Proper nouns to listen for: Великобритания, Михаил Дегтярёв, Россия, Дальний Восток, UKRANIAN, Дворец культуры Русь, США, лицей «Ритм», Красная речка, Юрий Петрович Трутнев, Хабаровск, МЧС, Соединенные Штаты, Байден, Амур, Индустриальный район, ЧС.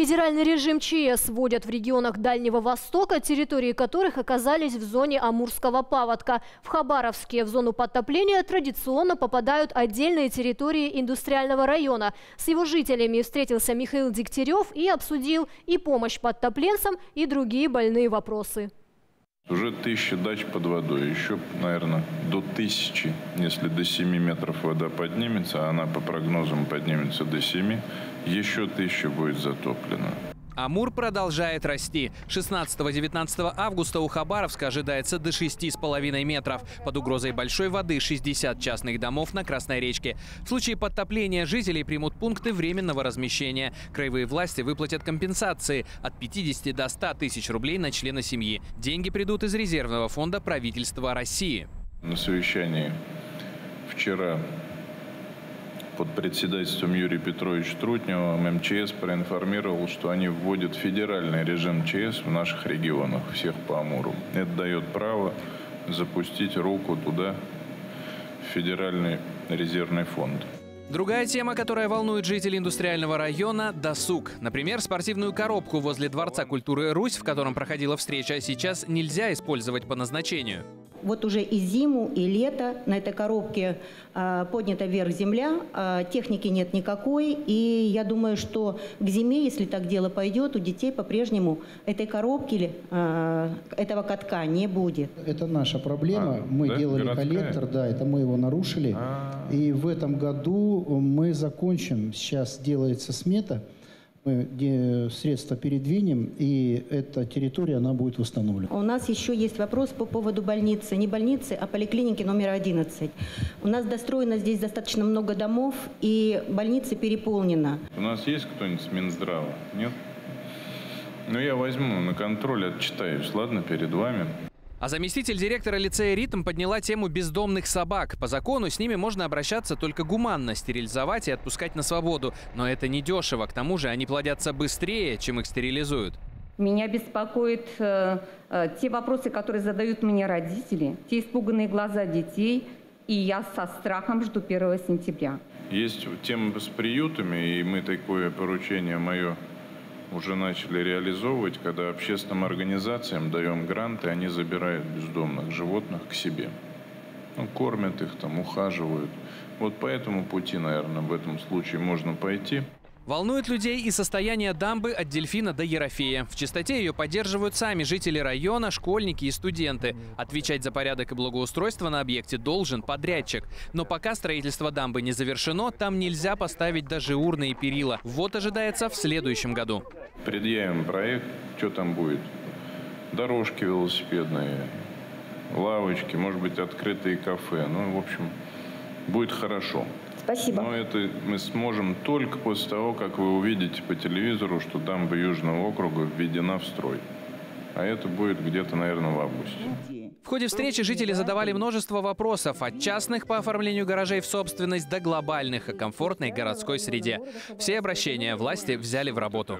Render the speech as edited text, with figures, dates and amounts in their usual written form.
Федеральный режим ЧС вводят в регионах Дальнего Востока, территории которых оказались в зоне амурского паводка. В Хабаровске в зону подтопления традиционно попадают отдельные территории Индустриального района. С его жителями встретился Михаил Дегтярёв и обсудил и помощь подтопленцам, и другие больные вопросы. Уже 1000 дач под водой, еще, наверное, до 1000, если до 7 метров вода поднимется, а она по прогнозам поднимется до 7, еще 1000 будет затоплено. Амур продолжает расти. 16-19 августа у Хабаровска ожидается до 6,5 метров. Под угрозой большой воды 60 частных домов на Красной речке. В случае подтопления жителей примут пункты временного размещения. Краевые власти выплатят компенсации от 50 до 100 тысяч рублей на члена семьи. Деньги придут из резервного фонда правительства России. На совещании вчера под председательством Юрия Петровича Трутнева МЧС проинформировал, что они вводят федеральный режим ЧС в наших регионах, всех по Амуру. Это дает право запустить руку туда, в Федеральный резервный фонд. Другая тема, которая волнует жителей Индустриального района – досуг. Например, спортивную коробку возле Дворца культуры «Русь», в котором проходила встреча, сейчас нельзя использовать по назначению. Вот уже и зиму, и лето на этой коробке поднята вверх земля, техники нет никакой. И я думаю, что к зиме, если так дело пойдет, у детей по-прежнему этой коробки или этого катка не будет. Это наша проблема. Мы делали коллектор, это мы его нарушили. И в этом году мы закончим. Сейчас делается смета, мы средства передвинем, и эта территория, она будет восстановлена. У нас еще есть вопрос по поводу больницы. Не больницы, а поликлиники номер 11. У нас достроено здесь достаточно много домов, и больница переполнена. У нас есть кто-нибудь с Минздрава? Нет? Ну, я возьму на контроль, отчитаюсь, ладно, перед вами. А заместитель директора лицея «Ритм» подняла тему бездомных собак. По закону с ними можно обращаться только гуманно, стерилизовать и отпускать на свободу. Но это недешево. К тому же они плодятся быстрее, чем их стерилизуют. Меня беспокоят те вопросы, которые задают мне родители, те испуганные глаза детей. И я со страхом жду 1 сентября. Есть тема с приютами, и мы такое поручение мое уже начали реализовывать, когда общественным организациям даем гранты, они забирают бездомных животных к себе. Ну, кормят их, там, ухаживают. Вот по этому пути, наверное, в этом случае можно пойти. Волнует людей и состояние дамбы от Дельфина до Ерофея. В чистоте ее поддерживают сами жители района, школьники и студенты. Отвечать за порядок и благоустройство на объекте должен подрядчик. Но пока строительство дамбы не завершено, там нельзя поставить даже урны и перила. Вот ожидается в следующем году. Предъявим проект, что там будет. Дорожки велосипедные, лавочки, может быть, открытые кафе. Ну, в общем, будет хорошо. Спасибо. Но это мы сможем только после того, как вы увидите по телевизору, что дамба Южного округа введена в строй. А это будет где-то, наверное, в августе. В ходе встречи жители задавали множество вопросов. От частных по оформлению гаражей в собственность до глобальных о комфортной городской среде. Все обращения власти взяли в работу.